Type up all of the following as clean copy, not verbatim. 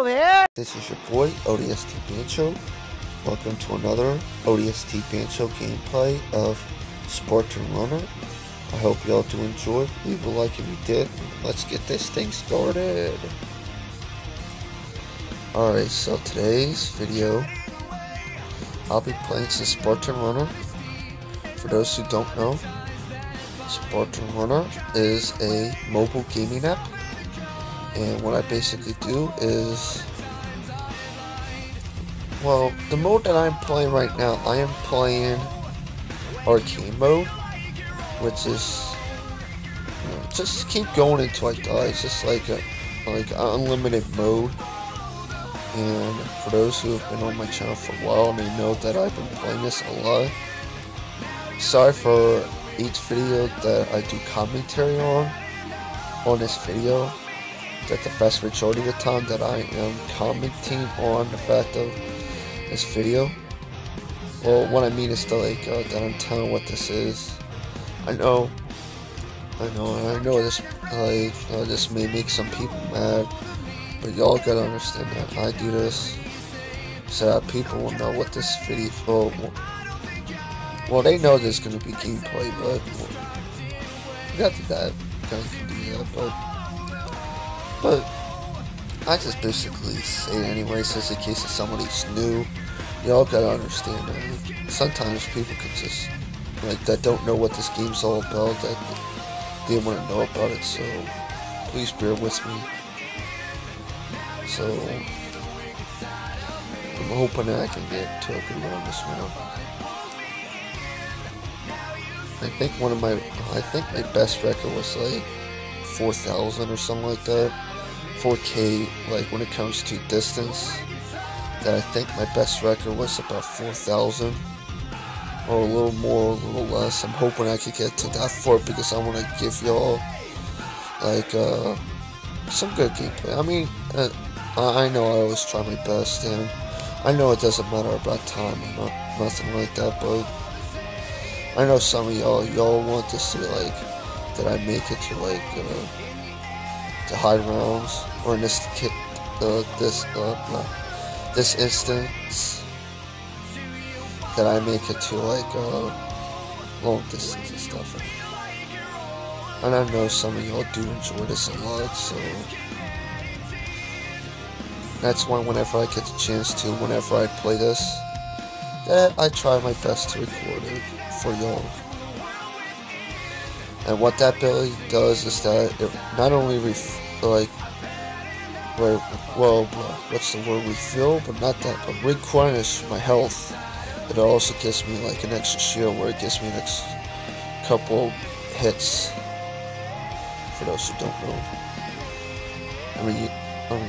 Hello there! This is your boy, ODST Banjo. Welcome to another ODST Banjo gameplay of Spartan Runner. I hope y'all do enjoy. Leave a like if you did. Let's get this thing started. Alright, so today's video, I'll be playing some Spartan Runner. For those who don't know, Spartan Runner is a mobile gaming app. And what I basically do is, well, the mode that I'm playing right now, I am playing arcade mode, which is, you know, just keep going until I die. It's just like a unlimited mode. And for those who have been on my channel for a while, they know that I've been playing this a lot. Sorry for each video that I do commentary on this video. That the vast majority of the time that I am commenting on the fact of this video. Well, what I mean is that I'm telling what this is. I know this this may make some people mad, but y'all gotta understand that I do this so that people will know what this video. Well, they know there's gonna be gameplay, but well, after that, guys can do that, But I just basically say it anyways, just in case if somebody's new. Y'all gotta understand that sometimes people can just that don't know what this game's all about, that they want to know about it. So please bear with me. So I'm hoping that I can get to a good round this round. I think my best record was like 4,000 or something like that, 4K, like when it comes to distance, that I think my best record was about 4,000, or a little more, a little less. I'm hoping I could get to that far because I want to give y'all, some good gameplay. I mean, I know I always try my best, and I know it doesn't matter about time, or nothing like that, but I know some of y'all want to see, that I make it to the high rounds, or in this this instance that I make it to long distance and stuff. And I know some of y'all do enjoy this a lot, so that's why whenever I get the chance to, whenever I play this, that I try my best to record it for y'all. And what that really does is that it not only refill, but not that, but replenish my health. It also gives me an extra shield, where it gives me an extra couple hits. For those who don't know, I mean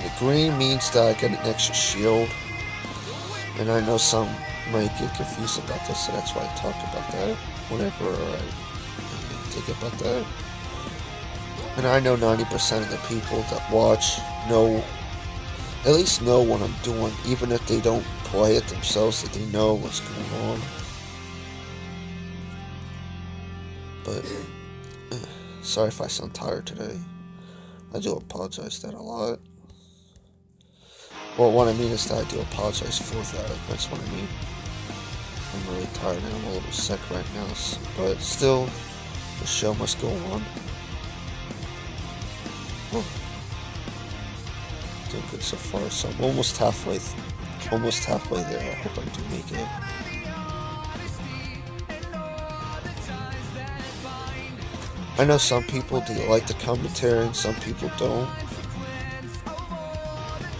the green means that I get an extra shield, and I know some might get confused about this, so that's why I talk about that whenever I think about that. And I know 90% of the people that watch at least know what I'm doing, even if they don't play it themselves, that they know what's going on. But sorry if I sound tired today. I do apologize that a lot. Well, what I mean is that I do apologize for that. That's what I mean. I'm really tired and I'm a little sick right now, but still, the show must go on. Oh. Doing good so far, so I'm almost halfway there. I hope I do make it. I know some people do like the commentary and some people don't.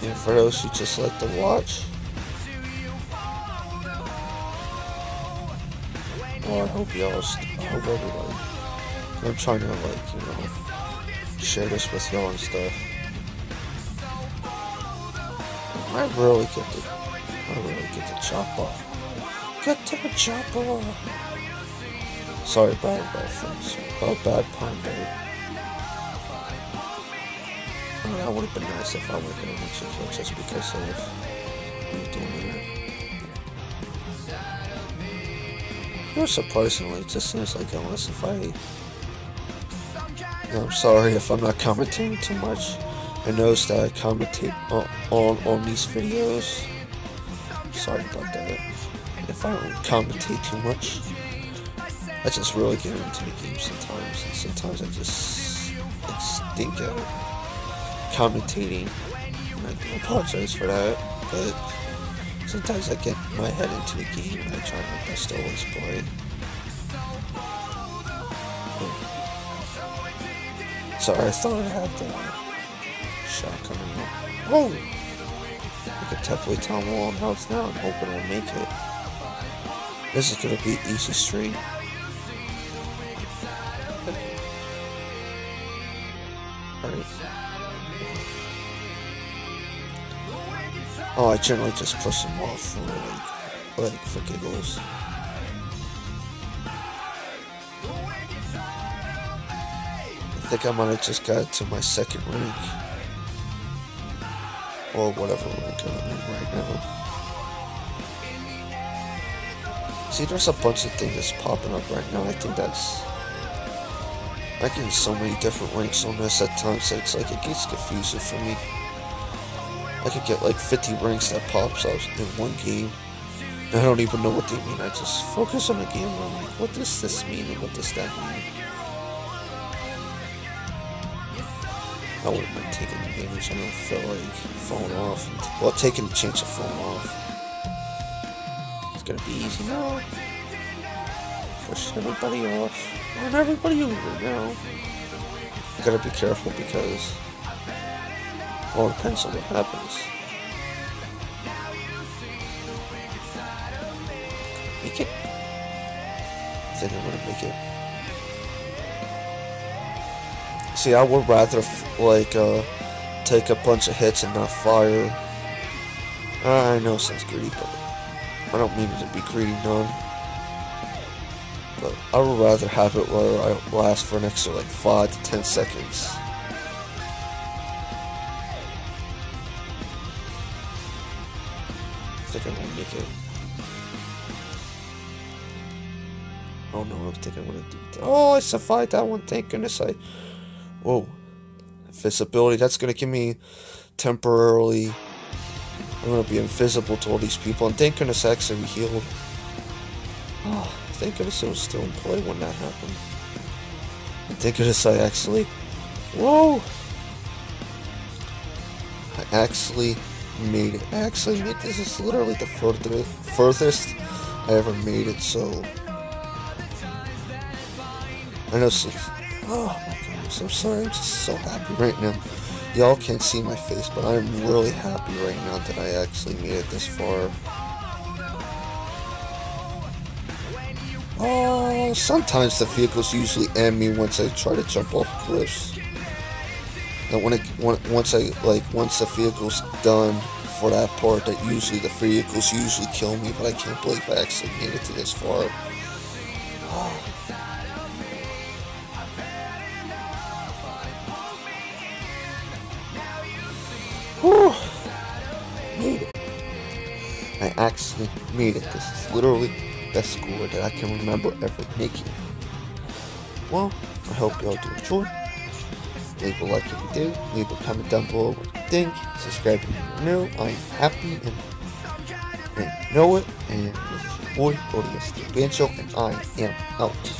And for those who just like to watch, well, I hope y'all, I'm trying to, share this with y'all and stuff. I really get the chopper. Get to the chopper! Sorry about that, folks. About bad pun, babe. I mean, that would have been nice if I were going to mention it just because of me doing it. You know, surprisingly, it just seems like unless if I... I'm sorry if I'm not commenting too much. I noticed that I commented on these videos. Sorry about that. If I don't commentate too much, I just really get into the game sometimes, and sometimes I just stink at commentating. I do apologize for that, but sometimes I get my head into the game and I try my best to always play. Sorry, I thought I had the shotgun. Oh! I could definitely tell I'm all in house now. I'm hoping I'll make it. This is gonna be an easy stream. Alright. Oh, I generally just push them off for like for giggles. I think I might have just got to my second rank, or whatever rank I'm in right now. See, there's a bunch of things that's popping up right now. I think that's, I get so many different ranks on this at times that it's like it gets confusing for me. I could get like 50 ranks that pops up in one game, and I don't even know what they mean. I just focus on the game and I'm like, what does this mean and what does that mean? I wouldn't mind taking the damage. I don't feel like falling off. Well, taking the chance of falling off. It's gonna be easy now. Push everybody off. And everybody over now. I gotta be careful because, well, it depends on what happens. Make it. I think I'm gonna make it. See, I would rather, like, take a bunch of hits and not fire. I know it sounds greedy, but I don't mean to be greedy, none. But I would rather have it where I last for an extra, like, 5 to 10 seconds. I think I'm gonna make it. Oh, no, I don't think I'm gonna do that. Oh, I survived that one, thank goodness I... Whoa, invisibility, that's going to give me temporarily, I'm going to be invisible to all these people, and thank goodness I actually healed. Oh, thank goodness it was still in play when that happened. And thank goodness I actually, whoa, I actually made it. I actually made, this is literally the furthest I ever made it, so, I know, so, oh my god. So I'm sorry, I'm just so happy right now. Y'all can't see my face, but I'm really happy right now that I actually made it this far. Oh, sometimes the vehicles usually end me once I try to jump off cliffs. And once the vehicle's done for that part, that usually the vehicles usually kill me. But I can't believe I actually made it to this far. Oh. Whew. Made it. I actually made it. This is literally the best score that I can remember ever making. Well, I hope y'all do enjoy. Leave a like if you did. Leave a comment down below what you think. Subscribe if you're new. I am happy and know it. And this is your boy, ODST Banjo, and I am out.